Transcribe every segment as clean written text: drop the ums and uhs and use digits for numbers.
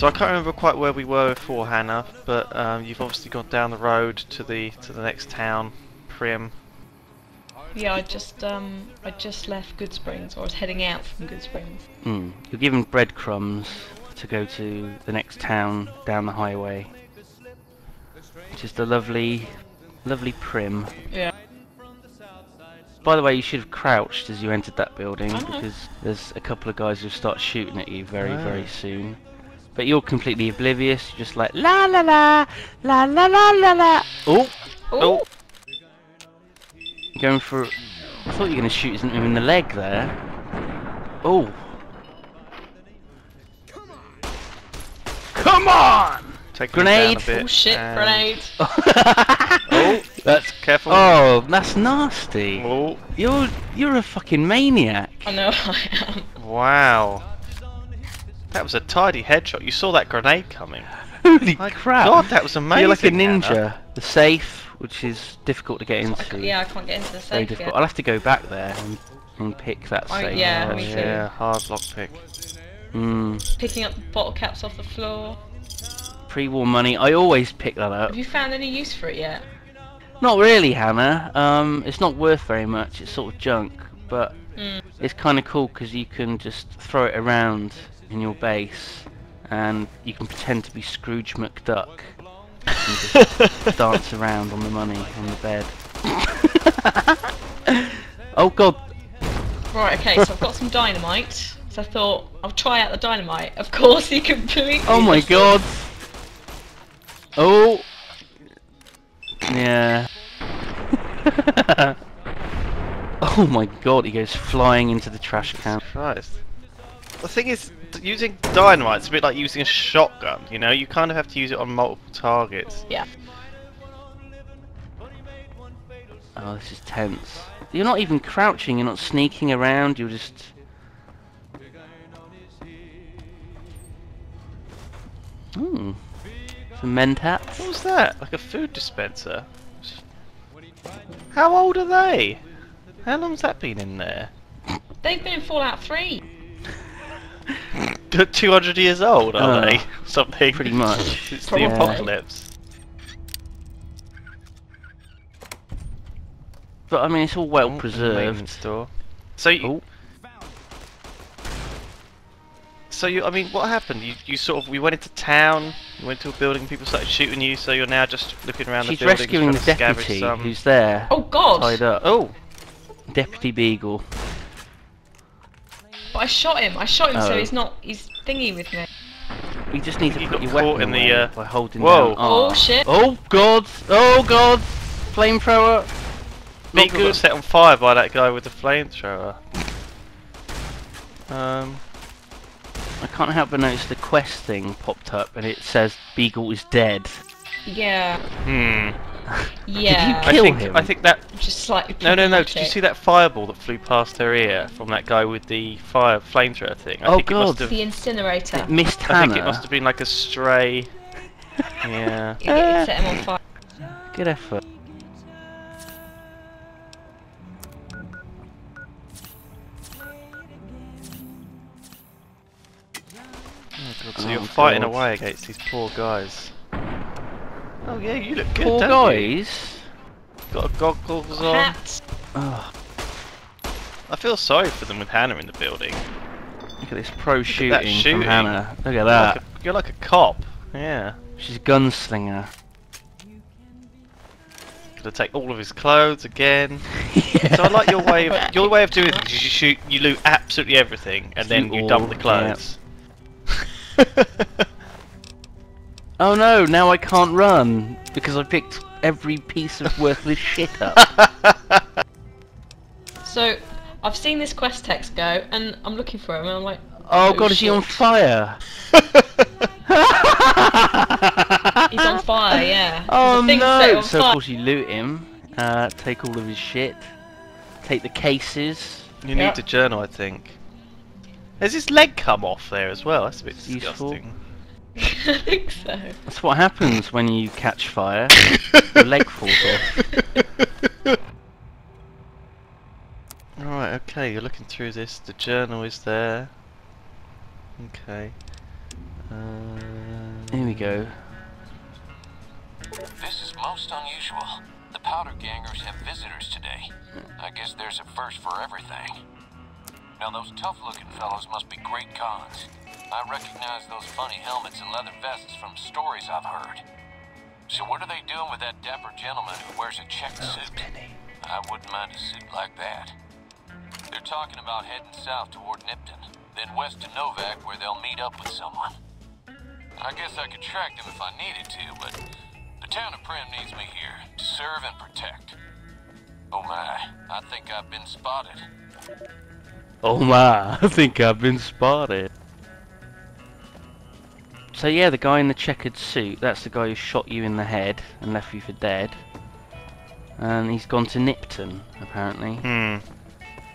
So I can't remember quite where we were before, Hannah, but you've obviously gone down the road to the next town, Primm. Yeah, I just left Goodsprings, or I was heading out from Goodsprings. Mm. You're given breadcrumbs to go to the next town down the highway, which is the lovely, lovely Primm. Yeah. By the way, you should have crouched as you entered that building because there's a couple of guys who start shooting at you very soon. But you're completely oblivious. You're just like la la la la la la la la. Oh, oh. Going for... I thought you were going to shoot him in the leg there. Oh. Come on! Come on! Take grenade! Down a bit. Oh shit, grenade! Oh, that's careful. Oh, that's nasty. Oh. You're a fucking maniac. I know I am. Wow. That was a tidy headshot. You saw that grenade coming. Holy crap! God, that was amazing. You're like a ninja. Hannah. The safe, which is difficult to get into. Yeah, I can't get into the safe. Very I'll have to go back there and pick that safe. Yeah, me too. Yeah, hard lock pick. Mm. Picking up the bottle caps off the floor. Pre-war money. I always pick that up. Have you found any use for it yet? Not really, Hannah. It's not worth very much. It's sort of junk, but it's kind of cool because you can just throw it around in your base, and you can pretend to be Scrooge McDuck and just dance around on the money on the bed. Oh god! Right, okay, so I've got some dynamite. So I thought I'll try out the dynamite. Of course, he completely. Oh my god! Oh, yeah. Oh my god! He goes flying into the trash can. Christ. The thing is, using dynamite's a bit like using a shotgun, you know? You kind of have to use it on multiple targets. Yeah. Oh, this is tense. You're not even crouching, you're not sneaking around, you're just... Ooh. Some Mentats. What was that? Like a food dispenser? How old are they? How long's that been in there? They've been in Fallout 3. 200 years old, are they? Something. Pretty much. It's the apocalypse. But I mean, it's all well preserved. Store. So you. So you. I mean, what happened? You sort of. We went into town. You went to a building. People started shooting you. So you're now just looking around the building. She's rescuing the deputy who's there. Oh god. Tied up. Oh. Deputy Beagle. But I shot him so he's thingy with me. You just need to put your weapon in the, by holding down R. Oh shit! Oh god! Flamethrower! Beagle got set on fire by that guy with the flamethrower. I can't help but notice the quest thing popped up and it says Beagle is dead. Yeah. Hmm. Yeah. Did you kill him? I think that... Just slightly... No. Did you see that fireball that flew past her ear from that guy with the flamethrower thing? I think god! It must have, the incinerator. It missed Hannah. I think it must have been like a stray... Yeah. It set him on fire. Good effort. Oh god, so you're fighting away against these poor guys. Oh yeah, you look good, don't you? Got goggles on. Oh. I feel sorry for them with Hannah in the building. Look at this pro shooting from Hannah. Look at that. You're like a cop. Yeah. She's a gunslinger. Gonna take all of his clothes again. Yeah. So I like your way of doing it. You shoot, you loot absolutely everything, and then you dump the clothes. Yeah. Oh no, now I can't run, because I picked every piece of worthless shit up. So, I've seen this quest text go, and I'm looking for him, and I'm like... Oh god, shit. Is he on fire? He's on fire, yeah. Oh no! So of course you loot him, take all of his shit, take the cases. You need the journal, I think. Has his leg come off there as well? That's a bit disgusting. Useful. I think so. That's what happens when you catch fire. Your leg falls off. Alright, okay, you're looking through this. The journal is there. Okay. Here we go. This is most unusual. The powder gangers have visitors today. I guess there's a first for everything. Now those tough-looking fellows must be great cons. I recognize those funny helmets and leather vests from stories I've heard. So what are they doing with that dapper gentleman who wears a checked suit? I wouldn't mind a suit like that. They're talking about heading south toward Nipton, then west to Novak where they'll meet up with someone. I guess I could track them if I needed to, but the town of Primm needs me here to serve and protect. Oh my, I think I've been spotted. Oh my, I think I've been spotted. So yeah, the guy in the checkered suit, that's the guy who shot you in the head and left you for dead. And he's gone to Nipton, apparently. Hmm.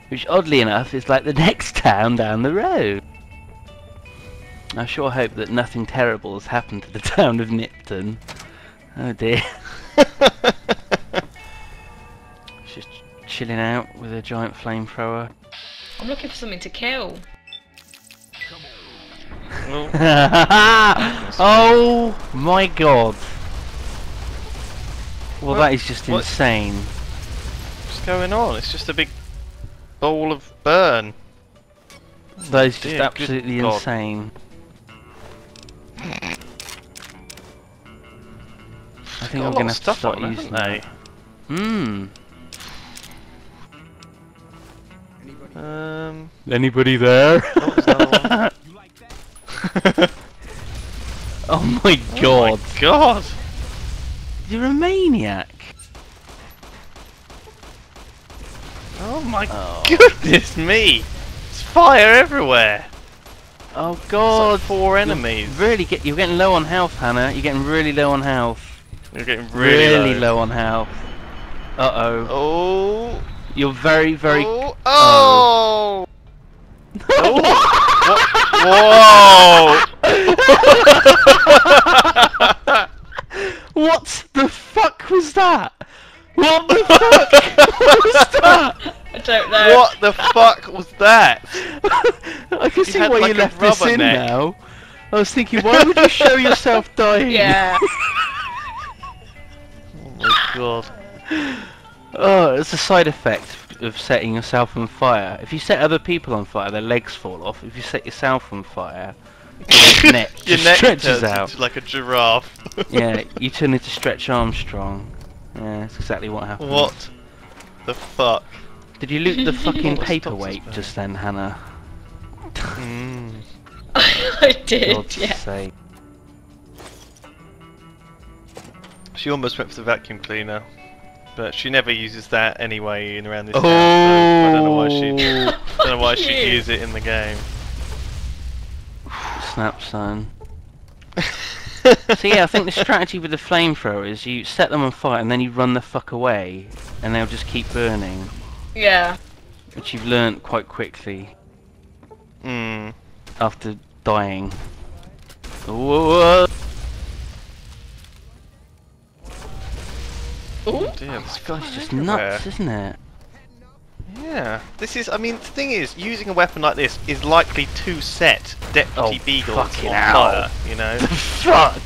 Which, oddly enough, is like the next town down the road. I sure hope that nothing terrible has happened to the town of Nipton. Oh dear. Just chilling out with a giant flamethrower. I'm looking for something to kill. Oh my god. Well, that is just insane. What's going on? It's just a big bowl of burn. That is just absolutely insane. I think I'm gonna have to start using that. Hmm. Anybody there? Oh my god! Oh my god! You're a maniac! Oh my goodness me! It's fire everywhere! Oh god! Like 4 enemies! You're getting low on health, Hannah. You're getting really low on health. You're getting really low on health. Uh oh. Oh! You're very. Oh! Oh. Oh. Whoa! What the fuck was that? What the fuck was that? I don't know. What the fuck was that? I can see why you left this in now. I was thinking, why would you show yourself dying? Yeah. Oh my god. Oh, it's a side effect of setting yourself on fire. If you set other people on fire, their legs fall off. If you set yourself on fire, your neck stretches out. Into like a giraffe. Yeah, you turn into Stretch Armstrong. Yeah, that's exactly what happened. What the fuck? Did you loot the fucking paperweight just then, Hannah? Mm. I did, God's sake. She almost went for the vacuum cleaner. But she never uses that anyway in around this game, so I don't know why she'd use it in the game. Snap, son. So yeah, I think the strategy with the flamethrower is you set them on fire and then you run the fuck away and they'll just keep burning. Yeah. Which you've learnt quite quickly. Mm. After dying. Whoa. Oh dear, this guy's just nuts, isn't it? Yeah. This is, I mean, the thing is, using a weapon like this is likely to set Deputy Beagles on fire, you know? Fuck!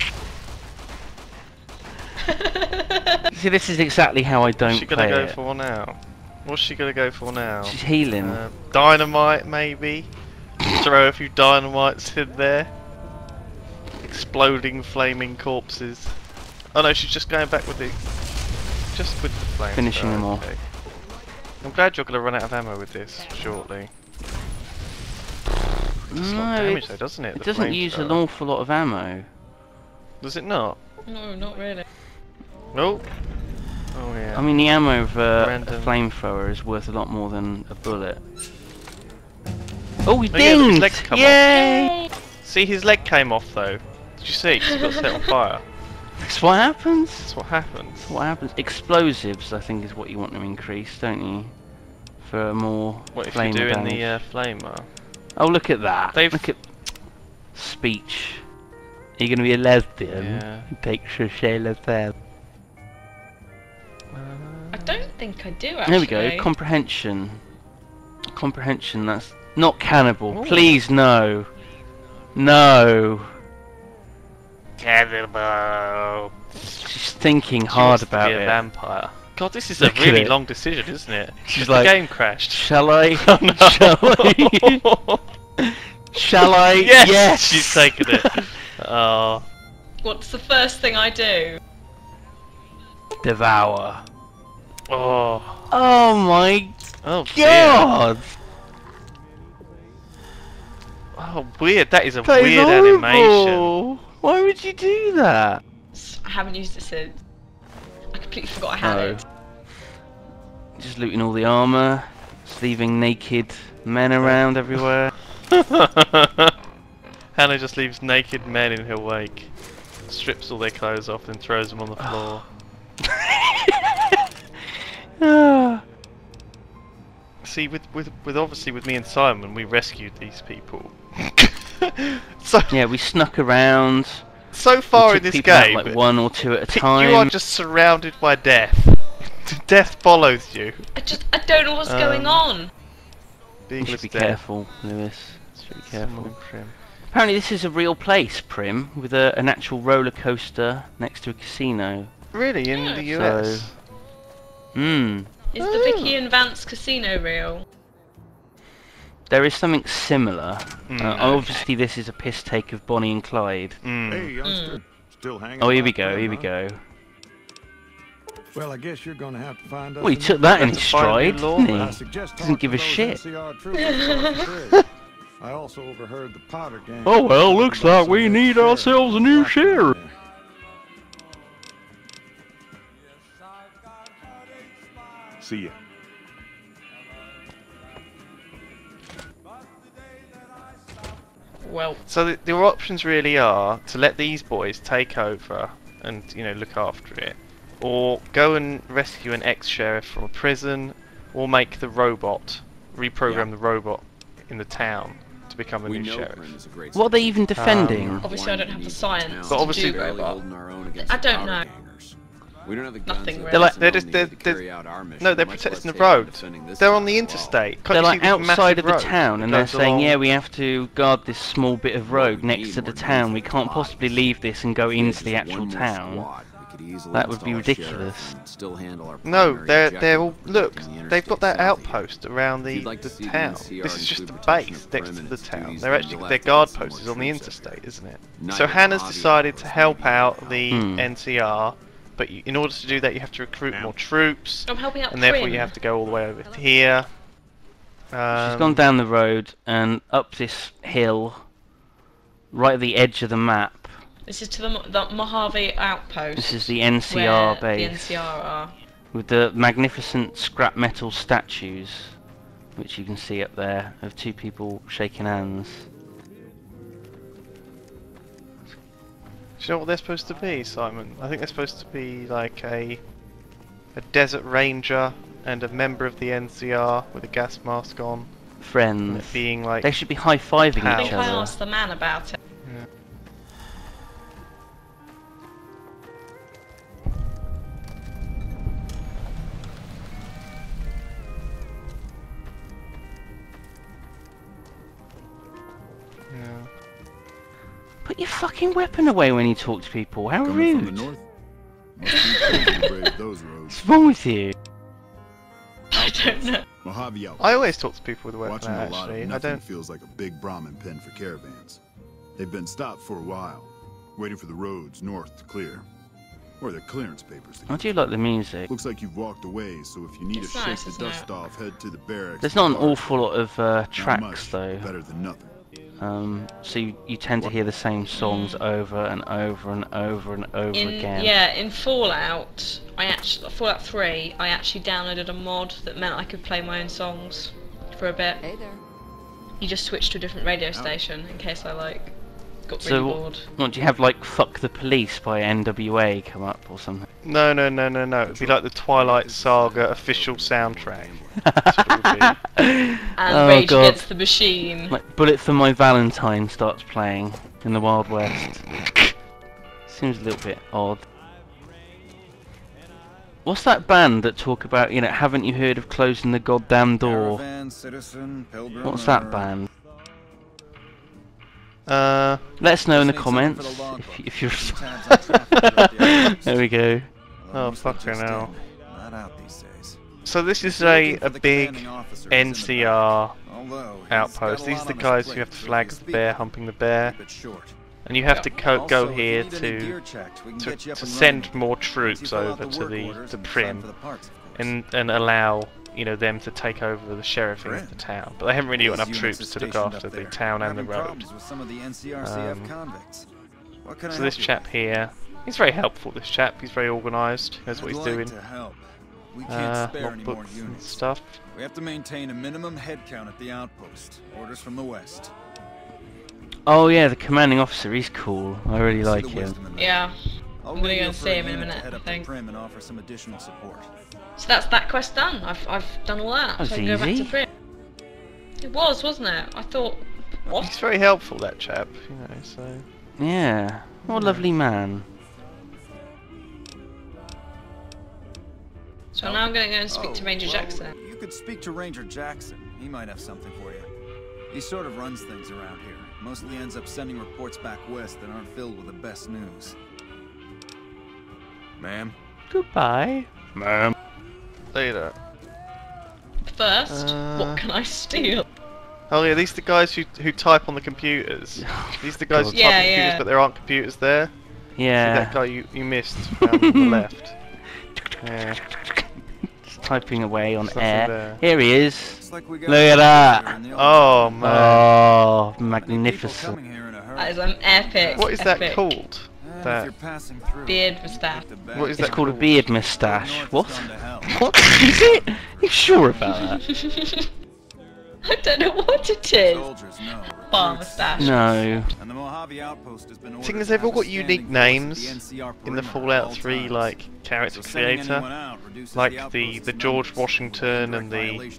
See, this is exactly how I don't play it. What's she gonna go for now? What's she gonna go for now? She's healing. Dynamite, maybe? Throw a few dynamites in there. Exploding flaming corpses. Oh no, she's just going back with the... Just with the flames. Finishing them off. Okay. I'm glad you're going to run out of ammo with this shortly. It does a lot of damage though, doesn't it? It doesn't use an awful lot of ammo. Does it not? No, not really. Nope. Oh yeah. I mean, the ammo of a flamethrower is worth a lot more than a bullet. Oh, he dinged! Yeah, his legs come off. See, his leg came off though. Did you see? He got set on fire. That's what happens. That's what happens. That's what happens. Explosives, I think, is what you want to increase, don't you? For more flame. What if you're doing the flamer? Oh, look at that! Look at speech. Are you going to be a lesbian? Yeah. Take sachet lesbian. I don't think I do. Actually. There we go. Comprehension. Comprehension. That's not cannibal. Ooh. Please, no. No. terrible. She's thinking hard about it. Vampire. God, this is a really long decision, isn't it? She's like, the game crashed. Shall I? Oh, no. Shall I? Shall I? Yes! Yes! She's taken it. Oh. What's the first thing I do? Devour. Oh. Oh my God! Dear. Oh, weird. That is a weird animation. Why would you do that? I haven't used it since. I completely forgot I had it. Just looting all the armor, just leaving naked men around everywhere. Hannah just leaves naked men in her wake, strips all their clothes off and throws them on the floor. See, obviously with me and Simon, we rescued these people. So yeah, we snuck around. So far in this game, like one or two at a time. You are just surrounded by death. Death follows you. I don't know what's going on. You should be careful, Lewis. Should be careful. Apparently, this is a real place, Primm, with an actual roller coaster next to a casino. Really, in the US? Hmm. Is the Vicky and Vance casino real? There is something similar. Obviously, this is a piss take of Bonnie and Clyde. Hey, youngster. Still hanging here we go. Here we go. Well, I guess you're going to have to find out. Well, he took that in his stride, didn't he? Doesn't give a shit. I also overheard the Potter gang. Oh well, looks like we need ourselves a new sheriff. See ya. Well, so the options really are to let these boys take over and, you know, look after it, or go and rescue an ex-sheriff from a prison, or make the robot reprogram the robot in the town to become a new sheriff. What are they even defending? Obviously, I don't have the science. But obviously, I don't know. We don't have the guns. Nothing really. They're protecting the road. They're on the interstate. They're like outside of the town, and they're saying, yeah, we have to guard this small bit of road next to the town. We can't possibly leave this and go into the actual town. That would be ridiculous. No, they're all... Look, they've got that outpost around the town. This is just the base next to the town. They're actually, their guard post is on the interstate, isn't it? So Hannah's decided to help out the NCR. But in order to do that, you have to recruit more troops, and therefore you have to go all the way over here. She's gone down the road and up this hill, right at the edge of the map. This is to the Mojave outpost. This is the NCR base. The NCR are. With the magnificent scrap metal statues, which you can see up there, of two people shaking hands. Do you know what they're supposed to be, Simon? I think they're supposed to be like a desert ranger and a member of the NCR with a gas mask on. Friends. Being like they should be high-fiving each other. I think I asked the man about it. Yeah. Put your fucking weapon away when you talk to people. How rude! What's wrong with you? I don't know. I always talk to people with a weapon. Actually, I don't. Feels like a big Brahmin pen for caravans. They've been stopped for a while, waiting for the roads north to clear, or their clearance papers. I do like the music. Looks like you've walked away, so if you need to shake the dust off, head to the barracks. There's not an awful lot of tracks though. Better than nothing. So you tend to hear the same songs over and over and over and over again. Yeah, in Fallout, Fallout 3, I actually downloaded a mod that meant I could play my own songs for a bit. Hey there. You just switch to a different radio station in case I got really bored. What, do you have like "Fuck the Police" by NWA come up or something? No. It'd be like the Twilight Saga official soundtrack. And Rage Against the Machine. Like "Bullet For My Valentine" starts playing in the Wild West. Seems a little bit odd. What's that band that talk about, you know, haven't you heard of closing the goddamn door? Caravan, citizen, pilgrim, what's that band? Let us know in the comments if you're... There we go. Oh, fucker now. So this is a big NCR outpost. These are the guys who have to flag the bear, humping the bear. And you have to go here to send more troops over to the Primm and allow them to take over the sheriffing of the town. But they haven't really got enough troops to look after the town and the road. So this chap here, he's very helpful, this chap. He's very organised, knows what he's doing. We can't spare any more units. Stuff. We have to maintain a minimum headcount at the outpost. Orders from the west. Oh yeah, the commanding officer, he's cool. I really like him. Yeah. I'm gonna go and see him in a minute, I think. And offer some additional support. So that's that quest done. I've done all that. So I can go back to Primm. It was, wasn't it? I thought, what? He's very helpful, that chap, so... Yeah. What a lovely man. So now I'm going to go and speak to Ranger Jackson. You could speak to Ranger Jackson. He might have something for you. He sort of runs things around here. Mostly ends up sending reports back west that aren't filled with the best news. Ma'am. Goodbye. Ma'am. Later. First, what can I steal? Oh yeah, these are the guys who type on the computers. These are the guys who type on computers, but there aren't computers there. Yeah. See that guy you missed down on the left. Yeah. Typing away on air. Here he is. Like look at that! Oh man! Oh, magnificent! That is an epic. What is that called? That beard moustache. What is that called? A beard moustache. What? What is it? Are you sure about that? I don't know what it is. Bar moustache. No. Seeing as they've all got unique names in the Fallout 3 like character creator, like the George Washington and the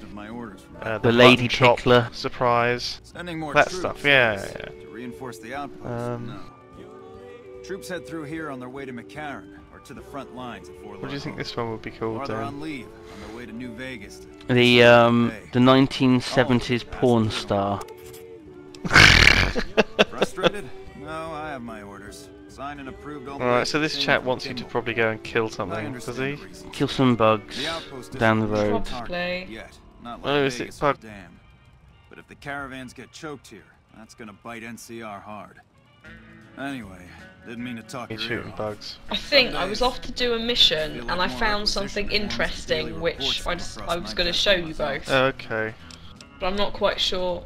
Lady Chocolate surprise, that stuff. Yeah. Troops head through here on their way to McCarran or to the front lines. What do you think this one would be called? On leave on their way to New Vegas. The 1970s porn star. Frustrated? No, I have my orders. Signed and approved. Alright, so this chap wants you to probably go and kill something, does he? Kill some bugs down the road. Oh, is it bug? But if the caravans get choked here, that's gonna bite NCR hard. Anyway, didn't mean to talk shooting bugs. I think I was off to do a mission and I found something interesting which I was going to show you both. Okay. But I'm not quite sure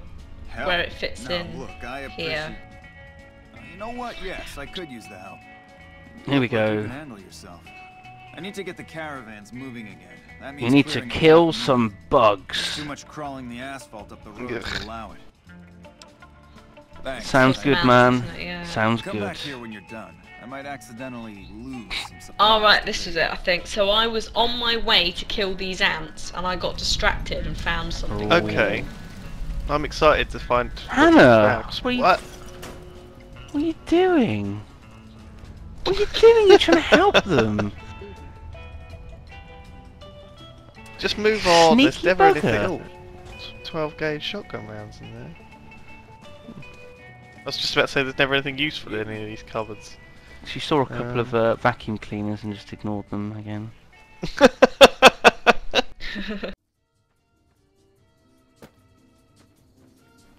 where it fits in here. You know what? Yes, I could use the help. Here we go. I need to get the caravans moving again. That means you need to kill some bugs. Too much crawling the asphalt up the road to allow it. Thanks. Sounds good, man. Sounds good. Come back here when you're done. I might accidentally lose some supplies. All right, this is it, I think. So I was on my way to kill these ants, and I got distracted and found something. Okay. I'm excited to find. Hannah, what are you doing? What are you doing? You're trying to help them. Just move on. There's never anything else. 12-gauge shotgun rounds in there. I was just about to say there's never anything useful in any of these cupboards. She saw a couple of vacuum cleaners and just ignored them again.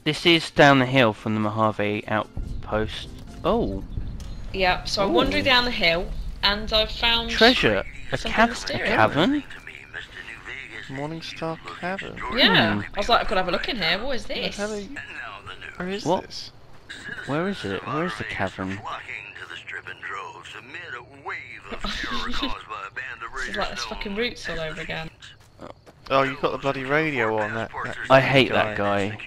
This is down the hill from the Mojave outpost. Oh. Yeah, so I'm wandering down the hill and I've found treasure. A cavern? Morningstar cavern. Yeah. I was like, I've got to have a look in here. What is this? Where is this? Where is it? Where is the cavern? This is like this fucking Roots all over again. Oh, you got the bloody radio on that. I hate that guy.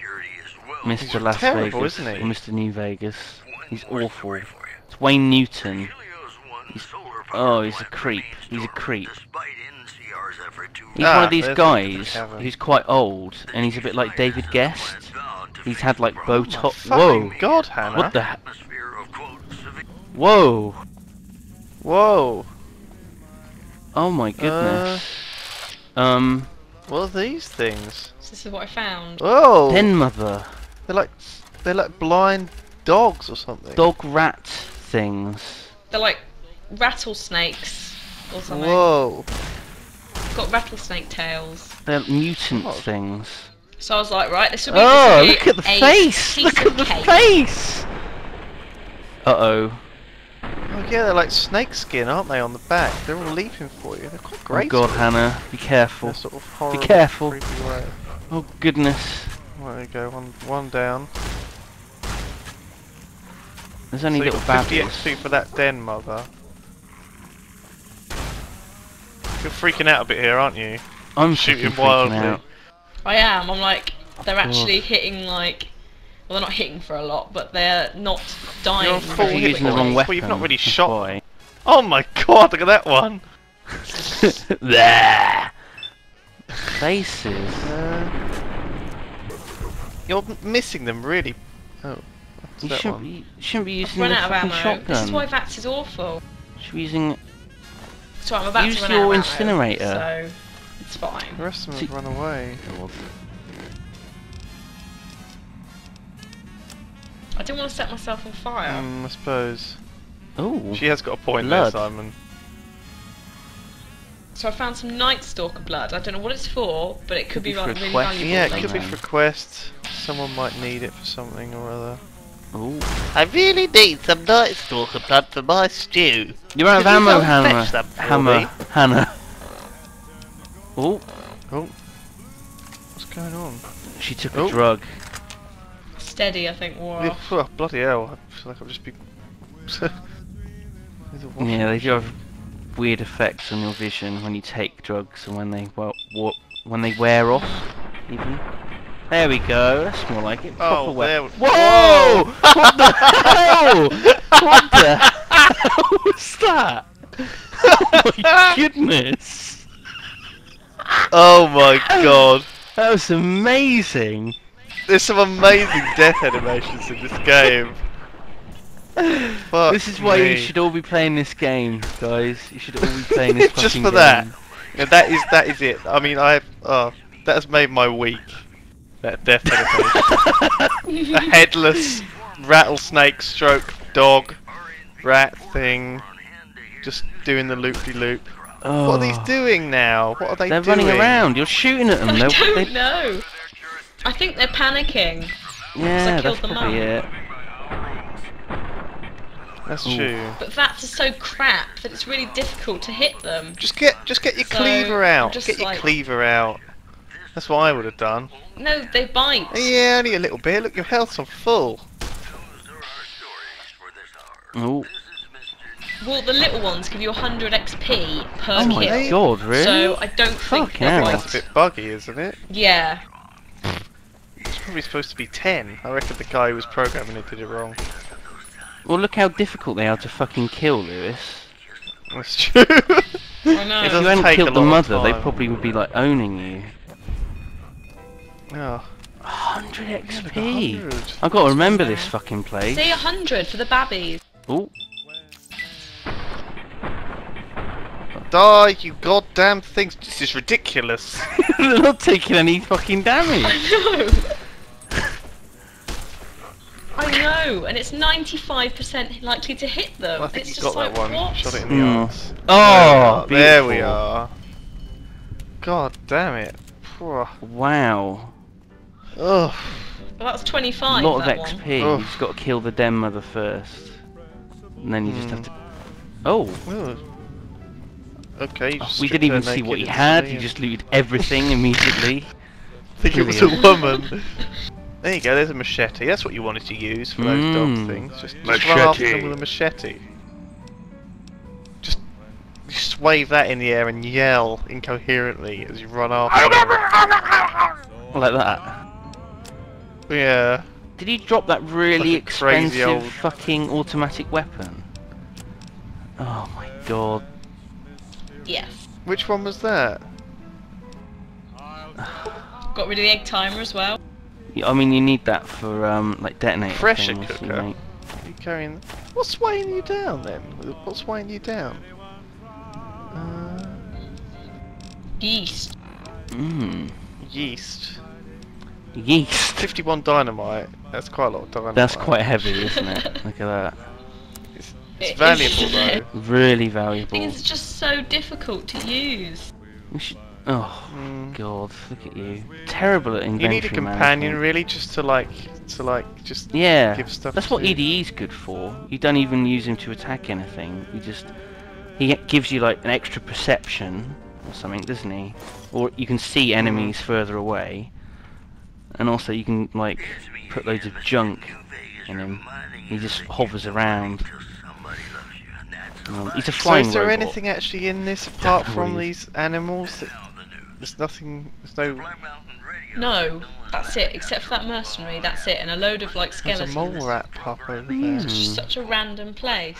Mr. Las Vegas, Mr. New Vegas. He's awful. It's Wayne Newton. He's a creep. He's a creep. He's one of these guys who's quite old, and he's a bit like David Guest. He's had like Botox. Whoa! God, Hannah! What the? Whoa! Whoa! Oh my goodness! What are these things? This is what I found. Oh! Pen mother. They're like blind dogs or something. Dog rat things. They're like rattlesnakes or something. Whoa. Got rattlesnake tails. They're mutant things. So I was like, right, this would be look at the face! Look at the face! Uh-oh. Oh yeah, they're like snake skin, aren't they, on the back? They're all leaping for you. They're quite great. Oh god, Hannah, be careful. Sort of horrible, be careful. Oh goodness. Well, there you go, one down. There's only so little baddies. 50 XP for that den, mother. You're freaking out a bit here, aren't you? I'm shooting wildly. Out. I am. I'm like, they're actually hitting like, well, they're not hitting for a lot, but they're not dying. You're full using the wrong weapon. Well, you've not really shot. Boy. Oh my god! Look at that one. There. Faces. You're missing them really. Oh. You shouldn't be using the fucking shotgun. This is why VATs is awful. Should be using. So I'm about to run out of ammo, incinerator. So it's fine. The rest of them have run away. I didn't want to set myself on fire. I suppose. Oh. She has got a point there, Simon. So I found some Night Stalker blood. I don't know what it's for, but it could be like really valuable. Yeah, it could be for quests. Someone might need it for something or other. Ooh. I really need some Night Stalker blood for my stew. You're out of ammo, Hannah. Hannah. Oh. Oh. What's going on? She took a drug. Steady, I think, wore off. Oh, bloody hell. I feel like I'll just be... Yeah, they do have weird effects on your vision when you take drugs and when they, when they wear off, even. There we go, that's more like it. Oh, there we go. Whoa! What the hell? What the hell was that? Oh my goodness! Oh my god. That was amazing. There's some amazing death animations in this game. Fuck this is why you should all be playing this game, guys. You should all be playing this fucking game. Just for that. Yeah, that is it. I mean, that has made my week. That death animation. A headless rattlesnake stroke dog rat thing just doing the loop-de-loop. Oh. What are these doing now? What are they doing? They're running around. You're shooting at them. I don't know. I think they're panicking. Yeah, I killed them all. That's true. But VATs are so crap that it's really difficult to hit them. Just get your cleaver out. Just get your cleaver out. That's what I would have done. No, they bite. Yeah, only a little bit. Look, your health's on full. Oh. Well, the little ones give you 100 XP per kill. Oh my god, really? So I don't think they're right. That's a bit buggy, isn't it? Yeah. It's probably supposed to be 10. I reckon the guy who was programming it did it wrong. Well, look how difficult they are to fucking kill, Lewis. That's true. I know. If you hadn't killed the mother, they probably would be like owning you. Oh. 100 XP! Yeah, I've got to remember this fucking place. Say 100 for the babbies. Oh. Die, you goddamn things! This is ridiculous! They're not taking any fucking damage! I know! I know! And it's 95% likely to hit them! Well, I think it's just like, what? Shot it in the arse. Oh! There we are! God damn it! Wow. Ugh. Well, that was 25. A lot of XP. One. You've got to kill the den mother first, and then you just have to. Oh. Okay. Oh, we didn't even see what he had. He just looted everything immediately. I think it was a woman. There you go. There's a machete. That's what you wanted to use for those dog things. Just run after them with a machete. Just wave that in the air and yell incoherently as you run off. Like that. Yeah. Did he drop that really expensive fucking automatic weapon? Oh my god. Yes. Which one was that? Got rid of the egg timer as well. Yeah, I mean you need that for like detonator. Pressure cooker. Are you carrying? What's weighing you down then? What's weighing you down? Yeast. Yeast. 51 dynamite. That's quite a lot of dynamite. That's quite heavy, isn't it? Look at that. It's valuable though. Really valuable. I think it's just so difficult to use. Oh god, look at you. Terrible at inventory. You need a companion really, just to like yeah, give stuff. That's what EDE's good for. You don't even use him to attack anything. You just he gives you like an extra perception or something, doesn't he? Or you can see enemies further away. And also you can like put loads of junk in him. He just hovers around. He's a flying robot. So is there anything actually in this apart from these animals? There's nothing. There's no. No, that's it. Except for that mercenary, that's it, and a load of like skeletons. There's a mole rat pop over there. It's just such a random place.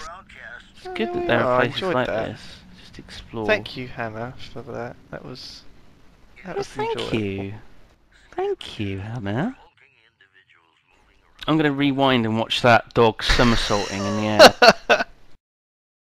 It's good that there are places like this. Just explore. Thank you, Hannah, for that. That was enjoyable. Thank you, Hannah. I'm gonna rewind and watch that dog somersaulting in the air.